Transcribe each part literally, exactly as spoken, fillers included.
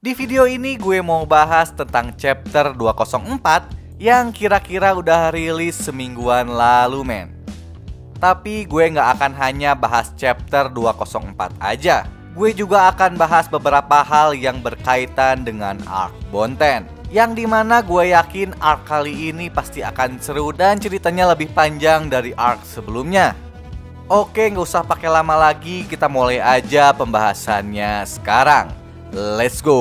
Di video ini gue mau bahas tentang chapter dua nol empat yang kira-kira udah rilis semingguan lalu men. Tapi gue gak akan hanya bahas chapter dua nol empat aja. Gue juga akan bahas beberapa hal yang berkaitan dengan arc Bonten, yang dimana gue yakin arc kali ini pasti akan seru dan ceritanya lebih panjang dari arc sebelumnya. Oke, gak usah pakai lama lagi, kita mulai aja pembahasannya sekarang. Let's go.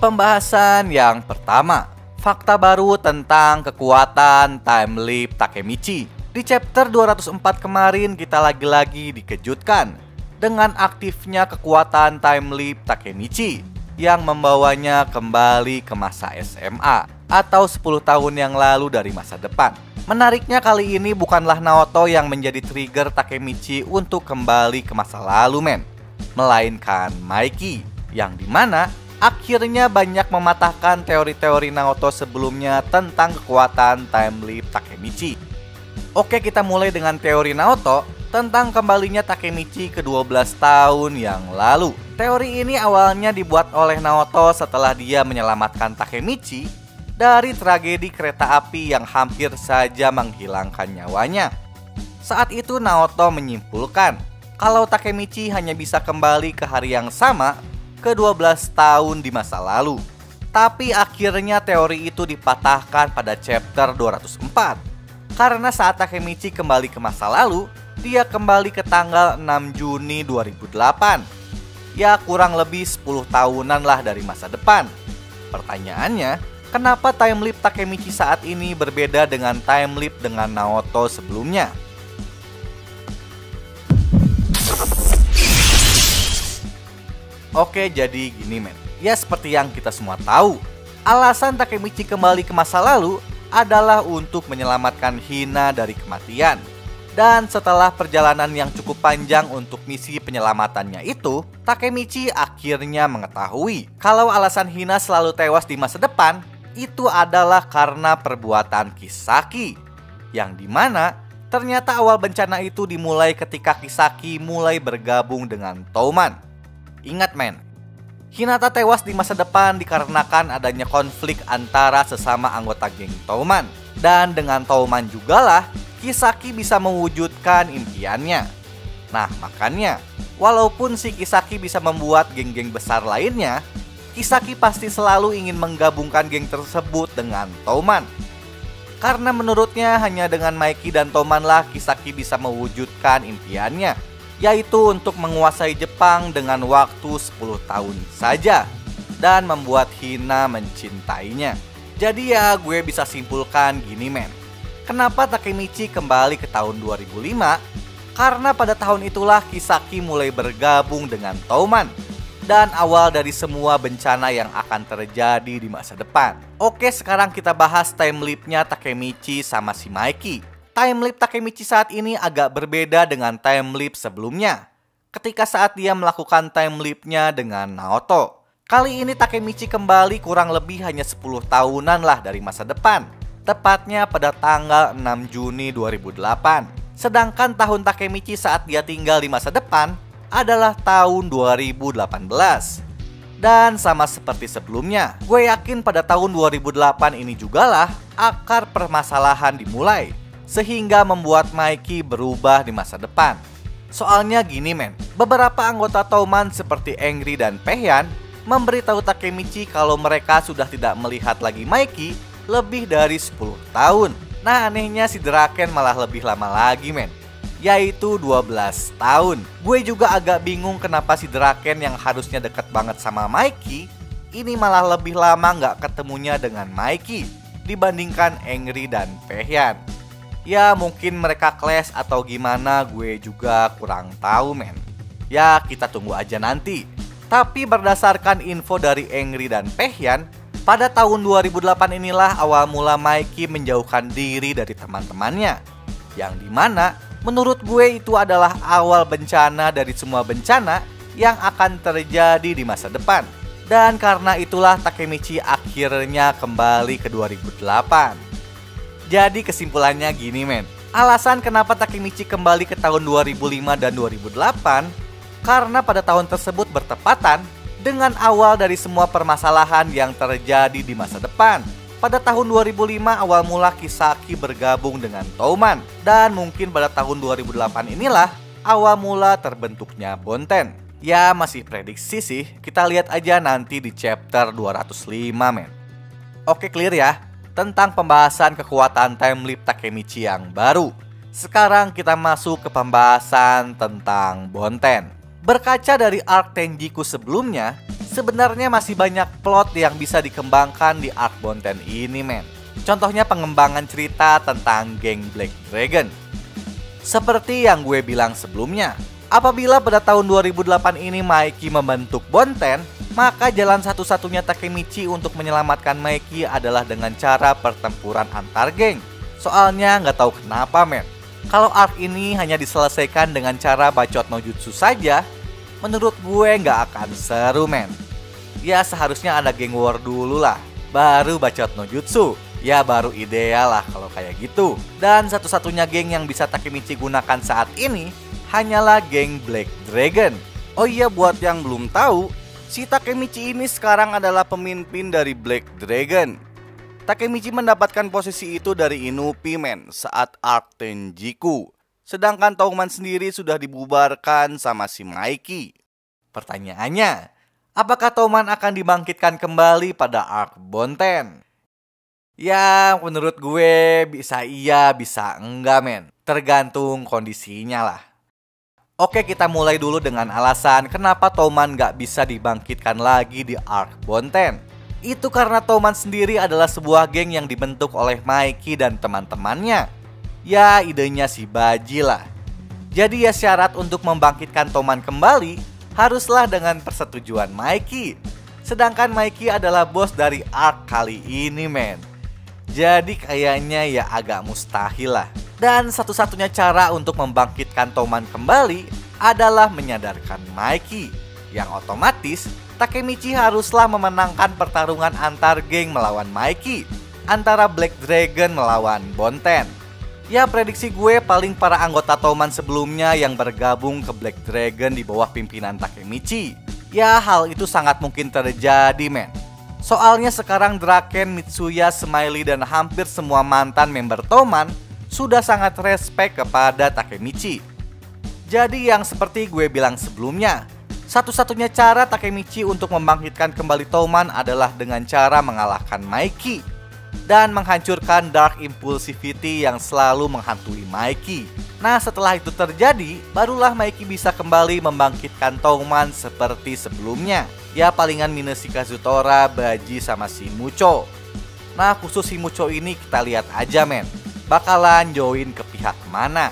Pembahasan yang pertama, fakta baru tentang kekuatan time leap Takemichi. Di chapter dua nol empat kemarin kita lagi-lagi dikejutkan dengan aktifnya kekuatan time leap Takemichi yang membawanya kembali ke masa S M A atau sepuluh tahun yang lalu dari masa depan. Menariknya kali ini bukanlah Naoto yang menjadi trigger Takemichi untuk kembali ke masa lalu men, melainkan Mikey, yang dimana akhirnya banyak mematahkan teori-teori Naoto sebelumnya tentang kekuatan time leap Takemichi. Oke, kita mulai dengan teori Naoto tentang kembalinya Takemichi ke dua belas tahun yang lalu. Teori ini awalnya dibuat oleh Naoto setelah dia menyelamatkan Takemichi dari tragedi kereta api yang hampir saja menghilangkan nyawanya. Saat itu Naoto menyimpulkan kalau Takemichi hanya bisa kembali ke hari yang sama, ke dua belas tahun di masa lalu. Tapi akhirnya teori itu dipatahkan pada chapter dua nol empat. Karena saat Takemichi kembali ke masa lalu, dia kembali ke tanggal enam Juni dua ribu delapan. Ya kurang lebih sepuluh tahunan lah dari masa depan. Pertanyaannya, kenapa time leap Takemichi saat ini berbeda dengan time leap dengan Naoto sebelumnya? Oke, jadi gini men, ya seperti yang kita semua tahu, alasan Takemichi kembali ke masa lalu adalah untuk menyelamatkan Hina dari kematian. Dan setelah perjalanan yang cukup panjang untuk misi penyelamatannya itu, Takemichi akhirnya mengetahui kalau alasan Hina selalu tewas di masa depan itu adalah karena perbuatan Kisaki, yang dimana ternyata awal bencana itu dimulai ketika Kisaki mulai bergabung dengan Toman. Ingat men, Hinata tewas di masa depan dikarenakan adanya konflik antara sesama anggota geng Toman. Dan dengan Toman jugalah Kisaki bisa mewujudkan impiannya. Nah makanya, walaupun si Kisaki bisa membuat geng-geng besar lainnya, Kisaki pasti selalu ingin menggabungkan geng tersebut dengan Toman. Karena menurutnya hanya dengan Mikey dan Tomanlah Kisaki bisa mewujudkan impiannya, yaitu untuk menguasai Jepang dengan waktu sepuluh tahun saja dan membuat Hina mencintainya. Jadi ya gue bisa simpulkan gini men, kenapa Takemichi kembali ke tahun dua ribu lima? Karena pada tahun itulah Kisaki mulai bergabung dengan Toman dan awal dari semua bencana yang akan terjadi di masa depan. Oke, sekarang kita bahas time leap-nya Takemichi sama si Mikey. Time leap Takemichi saat ini agak berbeda dengan time leap sebelumnya, ketika saat dia melakukan time leap-nya dengan Naoto. Kali ini Takemichi kembali kurang lebih hanya sepuluh tahunan lah dari masa depan, tepatnya pada tanggal enam Juni dua ribu delapan. Sedangkan tahun Takemichi saat dia tinggal di masa depan adalah tahun dua ribu delapan belas. Dan sama seperti sebelumnya, gue yakin pada tahun dua ribu delapan ini jugalah akar permasalahan dimulai, sehingga membuat Mikey berubah di masa depan. Soalnya gini men, beberapa anggota Toman seperti Angry dan Pehan memberitahu Takemichi kalau mereka sudah tidak melihat lagi Mikey lebih dari sepuluh tahun. Nah anehnya si Draken malah lebih lama lagi men, yaitu dua belas tahun. Gue juga agak bingung kenapa si Draken yang harusnya dekat banget sama Mikey ini malah lebih lama nggak ketemunya dengan Mikey dibandingkan Angry dan Pehan. Ya mungkin mereka clash atau gimana, gue juga kurang tahu men. Ya kita tunggu aja nanti. Tapi berdasarkan info dari Angry dan Pehan, pada tahun dua ribu delapan inilah awal mula Mikey menjauhkan diri dari teman-temannya, yang dimana menurut gue itu adalah awal bencana dari semua bencana yang akan terjadi di masa depan. Dan karena itulah Takemichi akhirnya kembali ke dua ribu delapan. Jadi kesimpulannya gini men, alasan kenapa Takemichi kembali ke tahun dua ribu lima dan dua ribu delapan karena pada tahun tersebut bertepatan dengan awal dari semua permasalahan yang terjadi di masa depan. Pada tahun dua ribu lima awal mula Kisaki bergabung dengan Toman, dan mungkin pada tahun dua ribu delapan inilah awal mula terbentuknya Bonten. Ya masih prediksi sih, kita lihat aja nanti di chapter dua ratus lima men. Oke clear ya, tentang pembahasan kekuatan time leap Takemichi yang baru. Sekarang kita masuk ke pembahasan tentang Bonten. Berkaca dari arc Tenjiku sebelumnya, sebenarnya masih banyak plot yang bisa dikembangkan di arc Bonten ini men. Contohnya pengembangan cerita tentang geng Black Dragon. Seperti yang gue bilang sebelumnya, apabila pada tahun dua ribu delapan ini Mikey membentuk Bonten, maka jalan satu-satunya Takemichi untuk menyelamatkan Mikey adalah dengan cara pertempuran antar geng. Soalnya nggak tahu kenapa men, kalau arc ini hanya diselesaikan dengan cara bacot no jutsu saja, menurut gue nggak akan seru men. Ya seharusnya ada geng war dulu lah, baru bacot no jutsu. Ya baru ideal lah kalau kayak gitu. Dan satu-satunya geng yang bisa Takemichi gunakan saat ini hanyalah geng Black Dragon. Oh iya buat yang belum tahu, si Takemichi ini sekarang adalah pemimpin dari Black Dragon. Takemichi mendapatkan posisi itu dari Inupi men saat arc Tenjiku. Sedangkan Toman sendiri sudah dibubarkan sama si Mikey. Pertanyaannya, apakah Toman akan dibangkitkan kembali pada arc Bonten? Ya menurut gue bisa iya bisa enggak men. Tergantung kondisinya lah. Oke kita mulai dulu dengan alasan kenapa Toman gak bisa dibangkitkan lagi di arc Bonten. Itu karena Toman sendiri adalah sebuah geng yang dibentuk oleh Mikey dan teman-temannya. Ya idenya si Baji lah. Jadi ya syarat untuk membangkitkan Toman kembali haruslah dengan persetujuan Mikey. Sedangkan Mikey adalah bos dari arc kali ini men. Jadi kayaknya ya agak mustahil lah. Dan satu-satunya cara untuk membangkitkan Toman kembali adalah menyadarkan Mikey. Yang otomatis Takemichi haruslah memenangkan pertarungan antar geng melawan Mikey, antara Black Dragon melawan Bonten. Ya prediksi gue paling para anggota Toman sebelumnya yang bergabung ke Black Dragon di bawah pimpinan Takemichi. Ya hal itu sangat mungkin terjadi men. Soalnya sekarang Draken, Mitsuya, Smiley dan hampir semua mantan member Toman sudah sangat respect kepada Takemichi. Jadi yang seperti gue bilang sebelumnya, satu-satunya cara Takemichi untuk membangkitkan kembali Toman adalah dengan cara mengalahkan Mikey dan menghancurkan dark impulsivity yang selalu menghantui Mikey. Nah setelah itu terjadi, barulah Mikey bisa kembali membangkitkan Toman seperti sebelumnya. Ya palingan minus si Kazutora, Baji sama si Mucho. Nah khusus si Mucho ini kita lihat aja men, bakalan join ke pihak mana.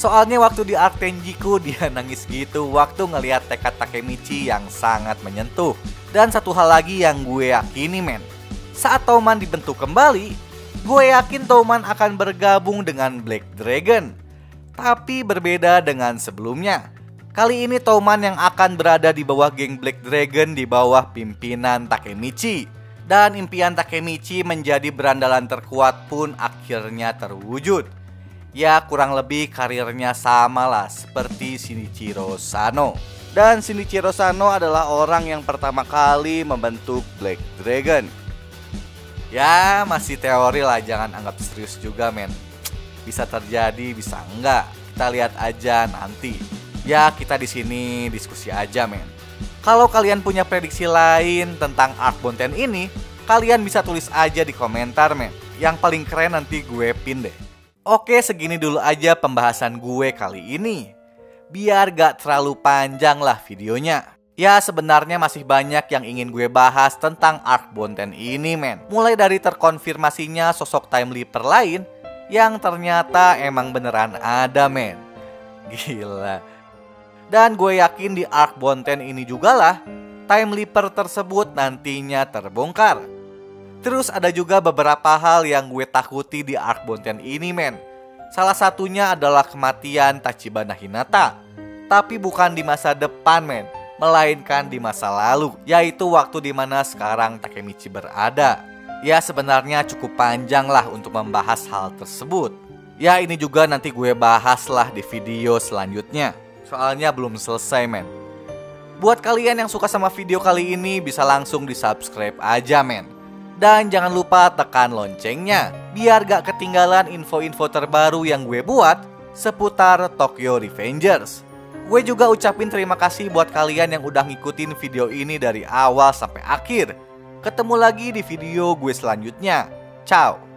Soalnya waktu di arc Tenjiku dia nangis gitu waktu ngelihat tekad Takemichi yang sangat menyentuh. Dan satu hal lagi yang gue yakini men, saat Toman dibentuk kembali, gue yakin Toman akan bergabung dengan Black Dragon. Tapi berbeda dengan sebelumnya. Kali ini Toman yang akan berada di bawah geng Black Dragon di bawah pimpinan Takemichi. Dan impian Takemichi menjadi berandalan terkuat pun akhirnya terwujud. Ya kurang lebih karirnya sama lah seperti Shinichiro Sano. Dan Shinichiro Sano adalah orang yang pertama kali membentuk Black Dragon. Ya masih teori lah, jangan anggap serius juga men. Bisa terjadi bisa enggak, kita lihat aja nanti. Ya kita di sini diskusi aja men. Kalau kalian punya prediksi lain tentang arc Bonten ini, kalian bisa tulis aja di komentar men. Yang paling keren nanti gue pin deh. Oke segini dulu aja pembahasan gue kali ini, biar gak terlalu panjang lah videonya. Ya sebenarnya masih banyak yang ingin gue bahas tentang arc Bonten ini men. Mulai dari terkonfirmasinya sosok time leaper lain yang ternyata emang beneran ada men. Gila. Dan gue yakin di arc Bonten ini juga lah time leaper tersebut nantinya terbongkar. Terus ada juga beberapa hal yang gue takuti di arc Bonten ini men. Salah satunya adalah kematian Tachibana Hinata. Tapi bukan di masa depan men, melainkan di masa lalu, yaitu waktu dimana sekarang Takemichi berada. Ya sebenarnya cukup panjang lah untuk membahas hal tersebut. Ya ini juga nanti gue bahas lah di video selanjutnya, soalnya belum selesai men. Buat kalian yang suka sama video kali ini, bisa langsung di subscribe aja men. Dan jangan lupa tekan loncengnya, biar gak ketinggalan info-info terbaru yang gue buat seputar Tokyo Revengers. Gue juga ucapin terima kasih buat kalian yang udah ngikutin video ini dari awal sampai akhir. Ketemu lagi di video gue selanjutnya. Ciao!